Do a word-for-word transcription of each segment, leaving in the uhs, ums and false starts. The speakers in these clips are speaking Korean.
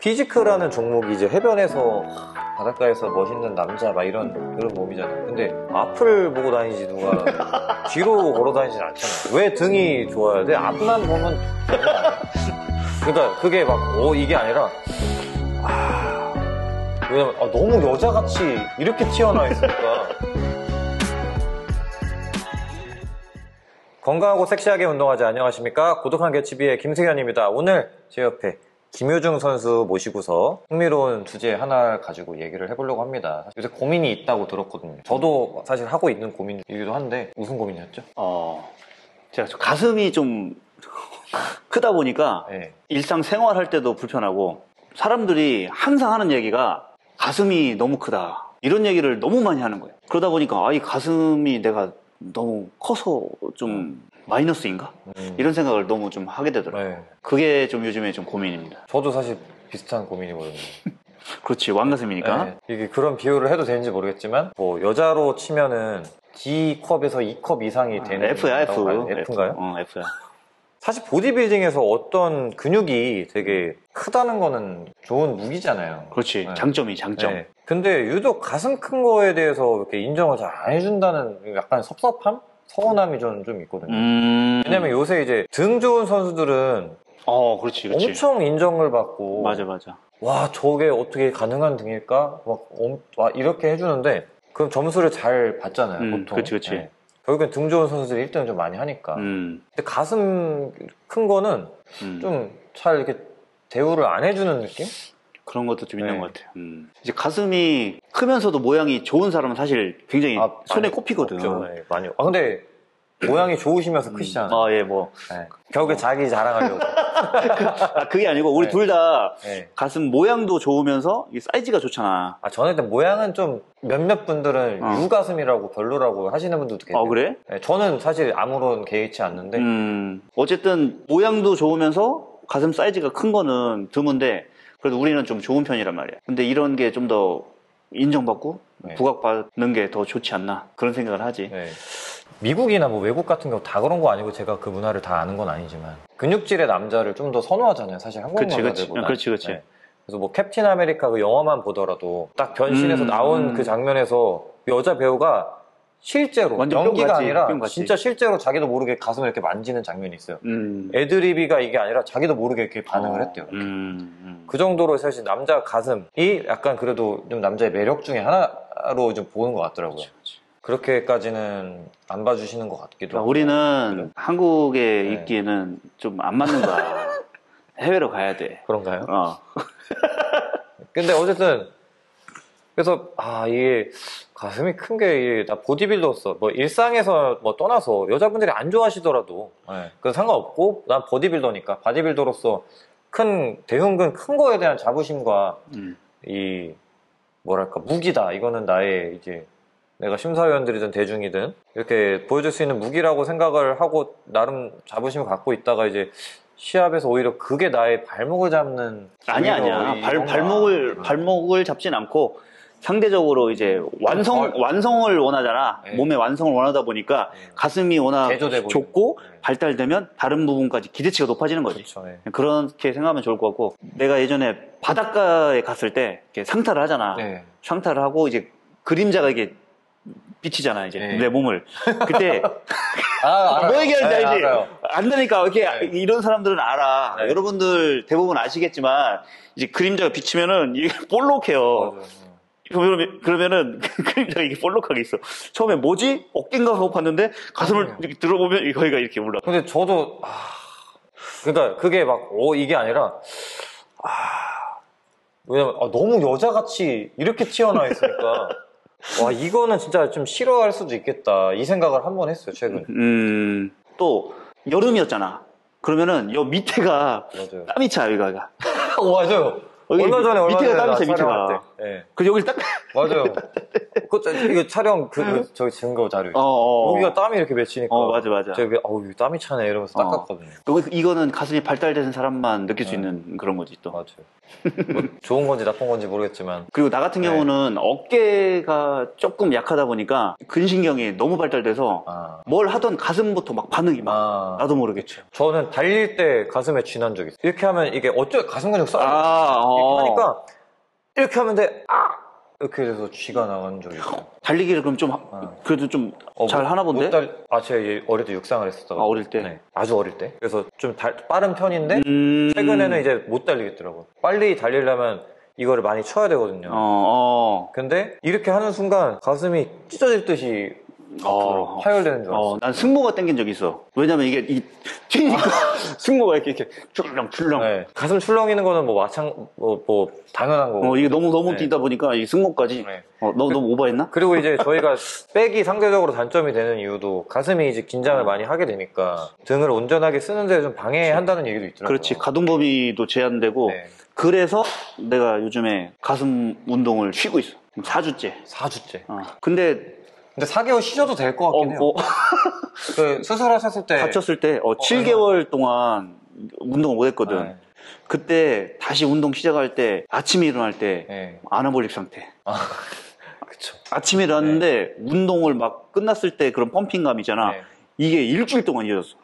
피지크라는 종목이 이제 해변에서 바닷가에서 멋있는 남자 막 이런 그런 몸이잖아요. 근데 앞을 보고 다니지 누가 뒤로 걸어 다니진 않잖아요. 왜 등이 좋아야 돼? 앞만 보면 그러니까 그게 막 오 이게 아니라 아 왜냐면 아, 너무 여자같이 이렇게 튀어나와 있으니까. 건강하고 섹시하게 운동하자. 안녕하십니까, 고독한 개츠비의 김승현입니다. 오늘 제 옆에 김효중 선수 모시고서 흥미로운 주제 하나 가지고 얘기를 해보려고 합니다. 요새 고민이 있다고 들었거든요. 저도 사실 하고 있는 고민이기도 한데. 무슨 고민이었죠? 어, 제가 가슴이 좀 크다 보니까 네. 일상생활할 때도 불편하고 사람들이 항상 하는 얘기가 가슴이 너무 크다 이런 얘기를 너무 많이 하는 거예요. 그러다 보니까 아, 이 가슴이 내가 너무 커서 좀 마이너스인가? 음. 이런 생각을 너무 좀 하게 되더라고요. 네. 그게 좀 요즘에 좀 고민입니다. 저도 사실 비슷한 고민이거든요. 그렇지, 왕가슴이니까. 네. 이게 그런 비유를 해도 되는지 모르겠지만 뭐 여자로 치면은 D컵에서 이 컵 이상이 되는 아, F야 F. F인가요? 어, F야. 사실 보디빌딩에서 어떤 근육이 되게 크다는 거는 좋은 무기잖아요. 그렇지, 네. 장점이 장점. 네. 근데 유독 가슴 큰 거에 대해서 이렇게 인정을 잘 안 해준다는 약간 섭섭함? 서운함이 저는 좀 있거든요. 음... 왜냐면 요새 이제 등 좋은 선수들은 어, 그렇지, 그렇지. 엄청 인정을 받고 맞아 맞아 와 저게 어떻게 가능한 등일까? 막 엄, 와, 이렇게 해주는데 그럼 점수를 잘 받잖아요. 음, 보통 그렇지 그렇지 네. 결국엔 등 좋은 선수들이 일 등을 좀 많이 하니까 음. 근데 가슴 큰 거는 음. 좀 잘 이렇게 대우를 안 해주는 느낌? 그런 것도 좀 네. 있는 것 같아요. 음. 이제 가슴이 크면서도 모양이 좋은 사람은 사실 굉장히 아, 손에 꼽히거든. 네, 많이. 아 근데 모양이 좋으시면서 크시잖아요. 음. 아 예, 뭐 네. 결국에 어. 자기 자랑하려고. 아, 그게 아니고 우리 네. 둘 다 네. 가슴 모양도 좋으면서 이 사이즈가 좋잖아. 아 저는 일단 모양은 좀 몇몇 분들은 어. 유가슴이라고 별로라고 하시는 분들도 계세요. 아 그래? 네, 저는 사실 아무런 개의치 않는데. 음. 어쨌든 모양도 좋으면서 가슴 사이즈가 큰 거는 드문데. 그래도 우리는 좀 좋은 편이란 말이야. 근데 이런 게 좀 더 인정받고 네. 부각받는 게 더 좋지 않나 그런 생각을 하지. 네. 미국이나 뭐 외국 같은 경우 다 그런 거 아니고 제가 그 문화를 다 아는 건 아니지만 근육질의 남자를 좀 더 선호하잖아요. 사실 한국 남자들보다. 그렇지 그렇지. 네. 그래서 뭐 캡틴 아메리카 그 영화만 보더라도 딱 변신해서 음, 나온 음. 그 장면에서 여자 배우가 실제로 연기가 아니라 진짜 실제로 자기도 모르게 가슴을 이렇게 만지는 장면이 있어요. 음. 애드리비가 이게 아니라 자기도 모르게 이렇게 반응을 어. 했대요. 이렇게. 음, 음. 그 정도로 사실 남자 가슴이 약간 그래도 좀 남자의 매력 중에 하나로 좀 보는 것 같더라고요. 그치, 그치. 그렇게까지는 안 봐주시는 것 같기도 하고. 그러니까 우리는 그래. 한국에 네. 있기에는 좀 안 맞는 거야. 해외로 가야 돼. 그런가요? 어. 근데 어쨌든 그래서 아 이게 가슴이 큰 게 나 보디빌더로서 뭐 일상에서 뭐 떠나서 여자분들이 안 좋아하시더라도 네. 그건 상관없고 난 보디빌더니까 바디빌더로서 큰 대흉근 큰 거에 대한 자부심과 음. 이 뭐랄까 무기다 이거는 나의 이제 내가 심사위원들이든 대중이든 이렇게 보여줄 수 있는 무기라고 생각을 하고 나름 자부심을 갖고 있다가 이제 시합에서 오히려 그게 나의 발목을 잡는 아니 아니야 발, 발목을 아, 발목을 잡진 않고 상대적으로 이제 완성, 어, 완성을 원하잖아. 네. 몸의 완성을 원하다 보니까 네. 가슴이 워낙 좁고 네. 발달되면 다른 부분까지 기대치가 높아지는 거지. 그렇죠, 네. 그렇게 생각하면 좋을 것 같고 내가 예전에 바닷가에 갔을 때 이렇게 상타를 하잖아. 네. 상타를 하고 이제 그림자가 이게 비치잖아 이제 네. 내 몸을. 그때 아, 뭐 얘기하는지 네, 알지? 알아요. 안다니까 이렇게 네. 이런 사람들은 알아. 네. 여러분들 대부분 아시겠지만 이제 그림자가 비치면은 이게 볼록해요. 맞아요. 그러면, 그러면은, 그림자가 이게 볼록하게 있어. 처음에 뭐지? 어깨인가 하고 봤는데, 가슴을 아니요. 이렇게 들어보면, 이거가 이렇게 올라가. 근데 저도, 아, 그니까, 그게 막, 오, 이게 아니라, 아, 왜냐면, 아, 너무 여자같이 이렇게 튀어나와 있으니까, 와, 이거는 진짜 좀 싫어할 수도 있겠다. 이 생각을 한번 했어요, 최근에. 음, 또, 여름이었잖아. 그러면은, 요 밑에가, 맞아요. 땀이 차, 여기가. 맞아요. 얼마 전에 얼마 밑에가 전에 땀이 차, 밑에가. 네. 그 여기 딱 맞아요. 그 이거 촬영 그, 그 저기 증거 자료. 어, 어, 여기가 땀이 이렇게 맺히니까. 어 맞아 맞아. 저기 아우 여기 땀이 차네 이러면서 어. 닦았거든요. 이거는 가슴이 발달되는 사람만 느낄 네. 수 있는 그런 거지 또. 맞아요. 뭐 좋은 건지 나쁜 건지 모르겠지만. 그리고 나 같은 경우는 네. 어깨가 조금 약하다 보니까 근신경이 너무 발달돼서 아. 뭘 하던 가슴부터 막 반응이 막 아. 나도 모르겠죠. 저는 달릴 때 가슴에 쥐난 적이 있어요. 이렇게 하면 이게 어쩌 가슴 근육 써. 아. 이렇게 하면 돼. 아! 이렇게 해서 쥐가 나간 적이 있어요. 달리기를 그럼 좀, 아. 그래도 좀 잘 어, 하나 본데? 달... 아, 제가 어릴 때 육상을 했었다고. 아, 어릴 때? 네. 아주 어릴 때. 그래서 좀 달... 빠른 편인데, 음... 최근에는 이제 못 달리겠더라고요. 빨리 달리려면 이거를 많이 쳐야 되거든요. 어, 어. 근데 이렇게 하는 순간 가슴이 찢어질 듯이 어, 파열되는 줄 알았어. 어, 난 승모가 땡긴 적이 있어. 왜냐면 이게 이 튕기니까 승모가 이렇게 이렇게 출렁출렁. 네. 가슴 출렁이는 거는 뭐 마찬 뭐, 뭐 당연한 거고. 어, 이게 너무 너무 네. 뛰다 보니까 이 승모까지. 네. 어, 너무 그, 너무 오버했나? 그리고 이제 저희가 백이 상대적으로 단점이 되는 이유도 가슴이 이제 긴장을 어. 많이 하게 되니까 등을 온전하게 쓰는데 좀 방해한다는 얘기도 있더라고요. 그렇지. 가동 범위도 제한되고. 네. 그래서 내가 요즘에 가슴 운동을 쉬고 있어. 사 주째. 사 주째. 어. 근데 근데 사 개월 쉬셔도 될 것 같긴 어, 해요. 어. 그 수술하셨을 때 다쳤을 때 어, 어, 칠 개월 어. 동안 운동을 못 했거든. 아, 네. 그때 다시 운동 시작할 때 아침에 일어날 때 네. 아나볼릭 상태. 아, 그쵸. 아침에 일어났는데 네. 운동을 막 끝났을 때 그런 펌핑감 있잖아. 네. 이게 일주일 동안 이어졌어.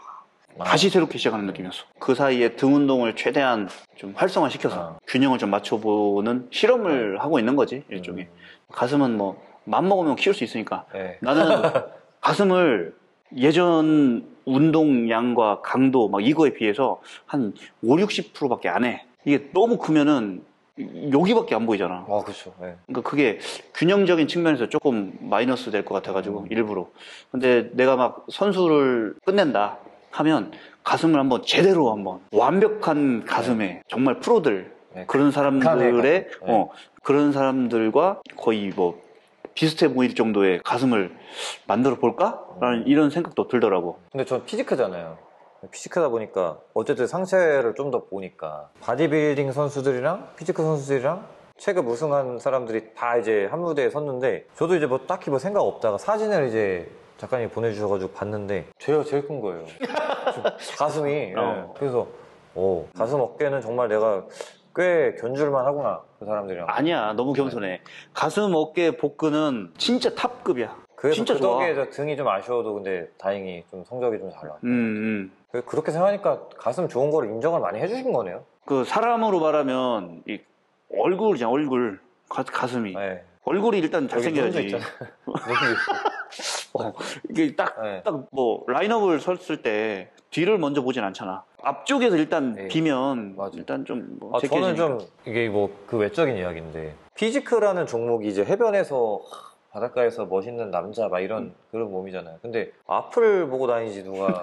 아. 다시 새롭게 시작하는 느낌이었어. 그 사이에 등 운동을 최대한 좀 활성화시켜서 아. 균형을 좀 맞춰보는 실험을 아. 하고 있는 거지 일종의. 음. 가슴은 뭐 맘먹으면 키울 수 있으니까. 네. 나는 가슴을 예전 운동량과 강도 막 이거에 비해서 한 오십, 육십 퍼센트 밖에 안 해. 이게 너무 크면은 여기밖에 안 보이잖아. 아, 그렇죠. 네. 그러니까 그게 균형적인 측면에서 조금 마이너스 될 것 같아가지고 음. 일부러. 근데 내가 막 선수를 끝낸다 하면 가슴을 한번 제대로 한번 완벽한 가슴에 네. 정말 프로들 네. 그런 사람들의 네. 어, 그런 사람들과 거의 뭐 비슷해 보일 정도의 가슴을 만들어 볼까? 라는 이런 생각도 들더라고. 근데 전 피지크잖아요. 피지크다 보니까 어쨌든 상체를 좀 더 보니까 바디빌딩 선수들이랑 피지크 선수들이랑 최근 우승한 사람들이 다 이제 한 무대에 섰는데 저도 이제 뭐 딱히 뭐 생각 없다가 사진을 이제 작가님이 보내주셔가지고 봤는데 제가 제일 큰 거예요. 가슴이. 어. 예. 그래서 오, 가슴 어깨는 정말 내가 꽤 견줄만 하구나 그 사람들이랑. 아니야, 너무 겸손해. 가슴 어깨 복근은 진짜 탑급이야. 그래서 진짜 그 좋아. 덕에 등이 좀 아쉬워도 근데 다행히 좀 성적이 좀 잘 나왔다. 음, 음. 그렇게 생각하니까 가슴 좋은 거를 인정을 많이 해주신 거네요. 그 사람으로 말하면 이 얼굴이잖아, 얼굴. 가, 가슴이. 네. 얼굴이 일단 잘생겨야지. 어, 이게 딱, 네. 딱 뭐 라인업을 섰을 때 뒤를 먼저 보진 않잖아. 앞쪽에서 일단 네. 비면 맞아. 일단 좀 뭐 아, 저는 좀 이게 뭐 그 외적인 이야기인데 피지크라는 종목이 이제 해변에서 바닷가에서 멋있는 남자 막 이런 음. 그런 몸이잖아요. 근데 앞을 보고 다니지 누가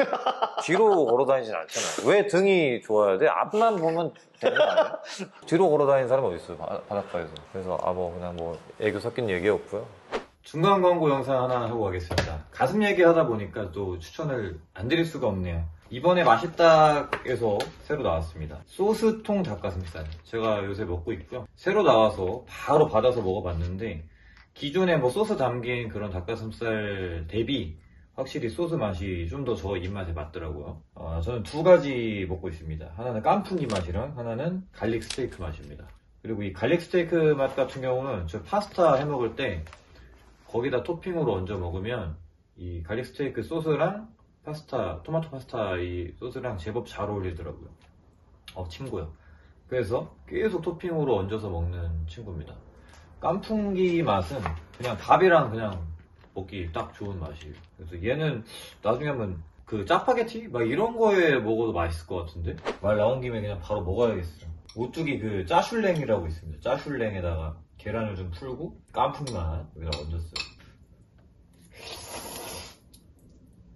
뒤로 걸어 다니진 않잖아요. 왜 등이 좋아야 돼? 앞만 보면 되는 거 아니야? 뒤로 걸어 다니는 사람이 어디 있어요? 바, 바닷가에서. 그래서 아 뭐 그냥 뭐 애교 섞인 얘기였고요. 중간 광고 영상 하나 하고 가겠습니다. 가슴 얘기하다 보니까 또 추천을 안 드릴 수가 없네요. 이번에 맛있다에서 새로 나왔습니다. 소스통 닭가슴살. 제가 요새 먹고 있고요. 새로 나와서 바로 받아서 먹어봤는데 기존에 뭐 소스 담긴 그런 닭가슴살 대비 확실히 소스 맛이 좀 더 저 입맛에 맞더라고요. 어, 저는 두 가지 먹고 있습니다. 하나는 깐풍기 맛이랑 하나는 갈릭 스테이크 맛입니다. 그리고 이 갈릭 스테이크 맛 같은 경우는 저 파스타 해 먹을 때 거기다 토핑으로 얹어 먹으면 이 갈릭 스테이크 소스랑 파스타, 토마토 파스타 이 소스랑 제법 잘 어울리더라고요. 어, 친구요. 그래서 계속 토핑으로 얹어서 먹는 친구입니다. 깐풍기 맛은 그냥 밥이랑 그냥 먹기 딱 좋은 맛이에요. 그래서 얘는 나중에 한번 그 짜파게티? 막 이런 거에 먹어도 맛있을 것 같은데? 말 나온 김에 그냥 바로 먹어야겠어요. 오뚜기 그 짜슐랭이라고 있습니다. 짜슐랭에다가 계란을 좀 풀고 깐풍만 여기다 얹었어요.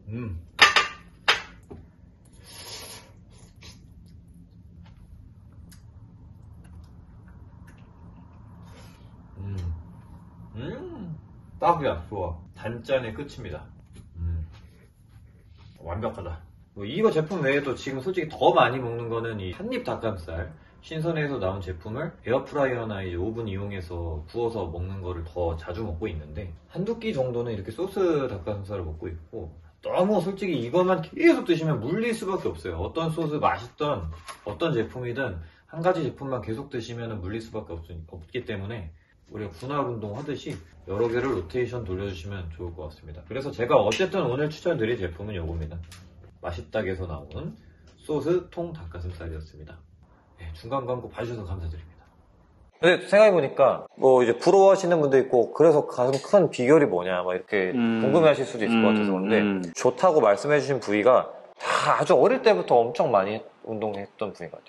음. 음. 음. 딱이야, 좋아. 단짠의 끝입니다. 음. 완벽하다. 뭐 이거 제품 외에도 지금 솔직히 더 많이 먹는 거는 이 한입 닭가슴살. 신선해서 나온 제품을 에어프라이어나 이제 오븐 이용해서 구워서 먹는 거를 더 자주 먹고 있는데 한두 끼 정도는 이렇게 소스 닭가슴살을 먹고 있고 너무 솔직히 이것만 계속 드시면 물릴 수밖에 없어요. 어떤 소스 맛있던 어떤 제품이든 한 가지 제품만 계속 드시면 물릴 수밖에 없기 때문에 우리가 군화 운동 하듯이 여러 개를 로테이션 돌려주시면 좋을 것 같습니다. 그래서 제가 어쨌든 오늘 추천드릴 제품은 요겁니다. 맛있다에서 나온 소스 통 닭가슴살이었습니다. 네, 중간 광고 봐주셔서 감사드립니다. 근데 생각해보니까 뭐 이제 부러워하시는 분도 있고 그래서 가장 큰 비결이 뭐냐 막 이렇게 음. 궁금해하실 수도 있을 음. 것 같아서 그런데 음. 좋다고 말씀해주신 부위가 다 아주 어릴 때부터 엄청 많이 운동했던 부위 같아요.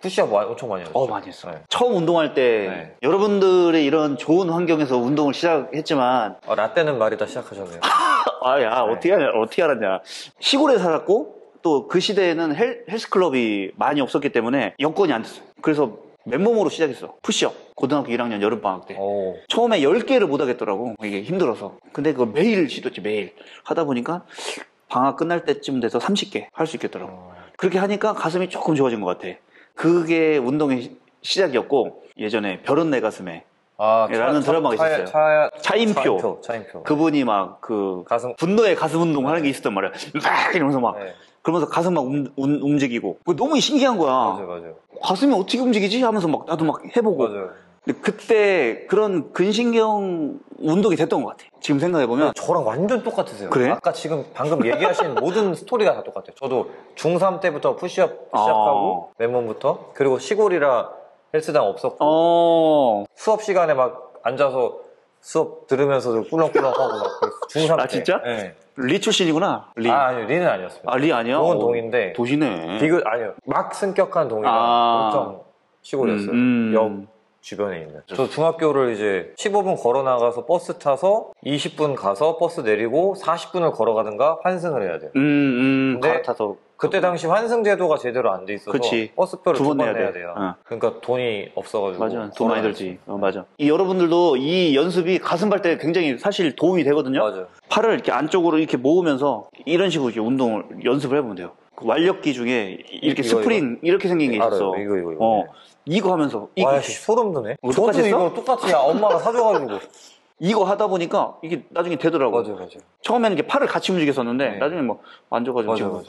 푸시업 엄청 많이 했죠. 어, 많이 했어요. 네. 처음 운동할 때 네. 여러분들의 이런 좋은 환경에서 운동을 시작했지만 어, 라떼는 말이다 시작하셨네요. 아야 네. 어떻게 하냐, 어떻게 알았냐. 시골에 살았고 또 그 시대에는 헬, 헬스클럽이 많이 없었기 때문에 여건이 안 됐어요. 그래서 맨몸으로 시작했어. 푸시업. 고등학교 일 학년 여름방학 때. 오. 처음에 열 개를 못 하겠더라고. 이게 힘들어서. 근데 그거 매일 시도했지, 매일. 하다 보니까 방학 끝날 때쯤 돼서 서른 개 할 수 있겠더라고. 오. 그렇게 하니까 가슴이 조금 좋아진 것 같아. 그게 운동의 시작이었고, 예전에 별은 내 가슴에. 아, 라는 차, 드라마가 차, 있었어요. 차, 차, 차인표. 차인표. 차인표. 그분이 막 그 가슴. 분노의 가슴 운동 하는 게 있었단 말이야. 막 이러면서 막. 네. 그러면서 가슴 막 움, 움, 움직이고 너무 신기한 거야. 맞아요, 맞아요. 가슴이 어떻게 움직이지? 하면서 막 나도 막 해보고. 맞아요. 근데 그때 그런 근신경 운동이 됐던 것 같아. 지금 생각해보면 저랑 완전 똑같으세요. 그래? 아까 지금 방금 얘기하신 모든 스토리가 다 똑같아요. 저도 중삼 때부터 푸시업 시작하고 아. 맨몸부터 그리고 시골이라 헬스장 없었고 어. 수업 시간에 막 앉아서 수업 들으면서도 꿀렁꿀렁하고 막 중삼 때. 아 진짜? 네. 리 출신이구나. 리. 아 아니요, 리는 아니었습니다. 아 리 아니야? 동은 동인데. 도시네. 비교 아니요. 막 승격한 동이랑 아. 엄청 시골이었어요. 음, 음. 옆 주변에 있는. 저 중학교를 이제 십오 분 걸어 나가서 버스 타서 이십 분 가서 버스 내리고 사십 분을 걸어가든가 환승을 해야 돼요. 음, 음. 갈아타서. 그때 당시 환승 제도가 제대로 안 돼 있어서 그치. 버스표를 두 번 내야, 내야 돼요. 어. 그러니까 돈이 없어가지고. 맞아. 돈 많이 들지. 어, 맞아. 이 여러분들도 이 연습이 가슴 발때 굉장히 사실 도움이 되거든요. 맞아. 팔을 이렇게 안쪽으로 이렇게 모으면서 이런 식으로 이렇게 운동을 연습을 해보면 돼요. 그 완력기 중에 이렇게 이거, 스프링 이거? 이렇게 생긴 게 있어. 알아요. 이거 이거 이거. 어. 이거 하면서 이거 와, 소름 돋네. 저도 이거 똑같이 엄마가 사줘가지고 이거 하다 보니까 이게 나중에 되더라고. 맞아요, 맞아요. 처음에는 이렇게 팔을 같이 움직였었는데 네. 나중에 막 앉아가지고. 맞아요, 맞아요.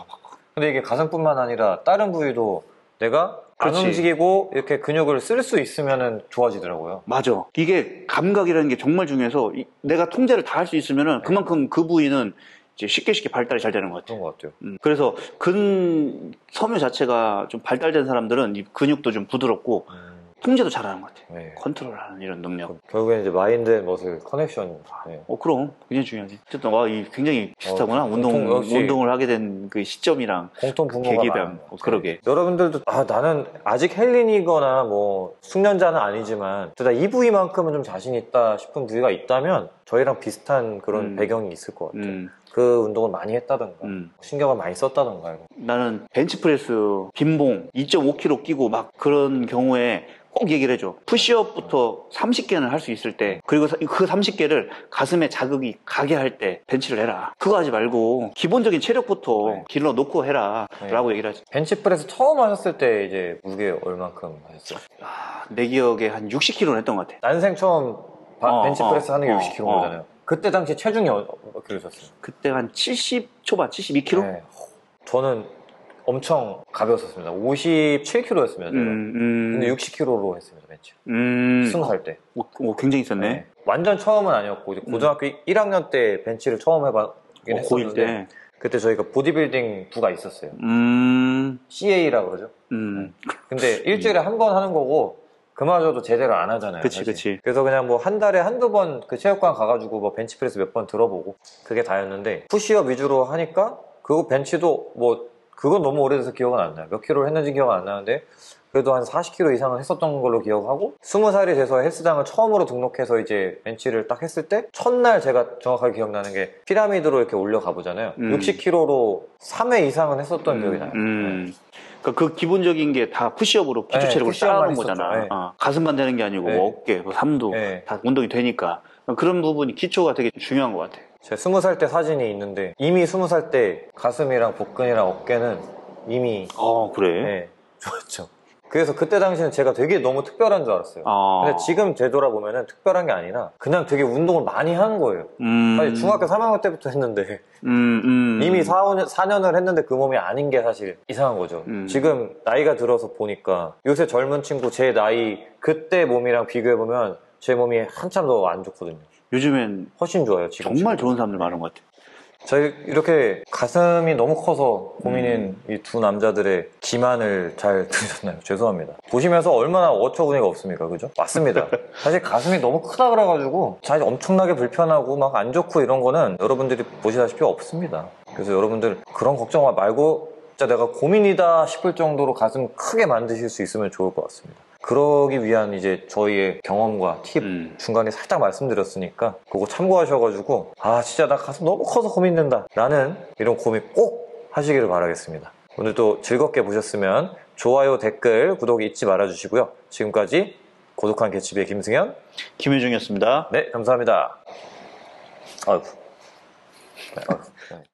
근데 이게 가슴뿐만 아니라 다른 부위도 내가 안 그렇지. 움직이고 이렇게 근육을 쓸 수 있으면 좋아지더라고요. 맞아. 이게 감각이라는 게 정말 중요해서 이, 내가 통제를 다 할 수 있으면 그만큼 그 부위는 이제 쉽게 쉽게 발달이 잘 되는 것 같아요. 그런 것 같아요. 음. 그래서 근 섬유 자체가 좀 발달된 사람들은 이 근육도 좀 부드럽고 음. 통제도 잘하는 것 같아요. 네. 컨트롤하는 이런 능력. 결국엔 이제 마인드 앤 머슬 커넥션. 네. 어 그럼 굉장히 중요하지. 어쨌든 와, 이 굉장히 비슷하구나. 어, 운동 운동을 하게 된 그 시점이랑 공통 분모가 많아요. 어, 그러게. 여러분들도 아 나는 아직 헬린이거나 뭐 숙련자는 아니지만 둘 다 이 부위만큼은 좀 자신 있다 싶은 부위가 있다면 저희랑 비슷한 그런 음. 배경이 있을 것 같아요. 음. 그 운동을 많이 했다던가 음. 신경을 많이 썼다던가 이거. 나는 벤치프레스 빈봉 이 점 오 킬로그램 끼고 막 그런 경우에 꼭 얘기를 해줘. 푸시업부터 삼십 개는 할 수 있을 때 그리고 그 삼십 개를 가슴에 자극이 가게 할 때 벤치를 해라. 그거 하지 말고 기본적인 체력부터 네. 길러놓고 해라 네. 라고 얘기를 하지. 벤치프레스 처음 하셨을 때 이제 무게 얼만큼 하셨어요? 아, 내 기억에 한 육십 킬로그램 했던 것 같아. 난생 처음 바, 어, 벤치프레스 어, 하는 게 어, 육십 킬로그램 어. 거잖아요. 그때 당시 체중이 어떻게 되셨어요? 그때 한 칠십 초반, 칠십이 킬로그램? 네. 저는 엄청 가벼웠었습니다. 오십칠 킬로그램였습니다. 음, 음. 근데 육십 킬로그램로 했습니다, 벤치. 음. 스무 살 때. 오, 오, 굉장히 있었네. 네. 완전 처음은 아니었고, 이제 고등학교 음. 일 학년 때 벤치를 처음 해봤긴 어, 했었는데 고일 때. 그때 저희가 보디빌딩 부가 있었어요. 음. 씨에이라고 그러죠. 음. 근데 일주일에 음. 한 번 하는 거고, 그마저도 제대로 안 하잖아요. 그치, 그치. 그래서 그냥 뭐 한 달에 한두 번 그 체육관 가가지고 뭐 벤치프레스 몇 번 들어보고 그게 다였는데 푸시업 위주로 하니까 그거 벤치도 뭐 그건 너무 오래돼서 기억은 안 나요. 몇 킬로를 했는지 기억은 안 나는데 그래도 한 사십 킬로그램 이상은 했었던 걸로 기억하고 스무 살이 돼서 헬스장을 처음으로 등록해서 이제 벤치를 딱 했을 때 첫날 제가 정확하게 기억나는 게 피라미드로 이렇게 올려가 보잖아요. 음. 육십 킬로그램로 삼 회 이상은 했었던 음. 기억이 나요. 음. 네. 그러니까 그 기본적인 게 다 푸시업으로 기초 체력을 네, 쌓아놓은 거잖아. 네. 어. 가슴만 되는 게 아니고 네. 뭐 어깨, 뭐 삼두 네. 다 운동이 되니까 그런 부분이 기초가 되게 중요한 것 같아. 제 스무 살 때 사진이 있는데 이미 스무 살 때 가슴이랑 복근이랑 어깨는 이미 아 그래? 네, 좋았죠. 그래서 그때 당시는 제가 되게 너무 특별한 줄 알았어요. 아. 근데 지금 되돌아보면 특별한 게 아니라 그냥 되게 운동을 많이 한 거예요. 음. 사실 중학교 삼 학년 때부터 했는데 음, 음, 이미 사, 오 년, 사 년을 했는데 그 몸이 아닌 게 사실 이상한 거죠. 음. 지금 나이가 들어서 보니까 요새 젊은 친구 제 나이 그때 몸이랑 비교해보면 제 몸이 한참 더 안 좋거든요. 요즘엔 훨씬 좋아요. 지금 정말 지금. 좋은 사람들 많은 것 같아요. 저희 이렇게 가슴이 너무 커서 고민인 음. 이 두 남자들의 기만을 잘 들으셨나요? 죄송합니다. 보시면서 얼마나 어처구니가 없습니까? 그죠? 맞습니다. 사실 가슴이 너무 크다 그래가지고 사실 엄청나게 불편하고 막 안 좋고 이런 거는 여러분들이 보시다시피 없습니다. 그래서 여러분들 그런 걱정 말고 진짜 내가 고민이다 싶을 정도로 가슴 크게 만드실 수 있으면 좋을 것 같습니다. 그러기 위한 이제 저희의 경험과 팁 음. 중간에 살짝 말씀드렸으니까 그거 참고하셔가지고 아 진짜 나 가슴 너무 커서 고민된다 라는 이런 고민 꼭 하시기를 바라겠습니다. 오늘도 즐겁게 보셨으면 좋아요, 댓글, 구독 잊지 말아주시고요. 지금까지 고독한 개츠비의 김승현, 김효중이었습니다. 네, 감사합니다. 아이고. 아이고.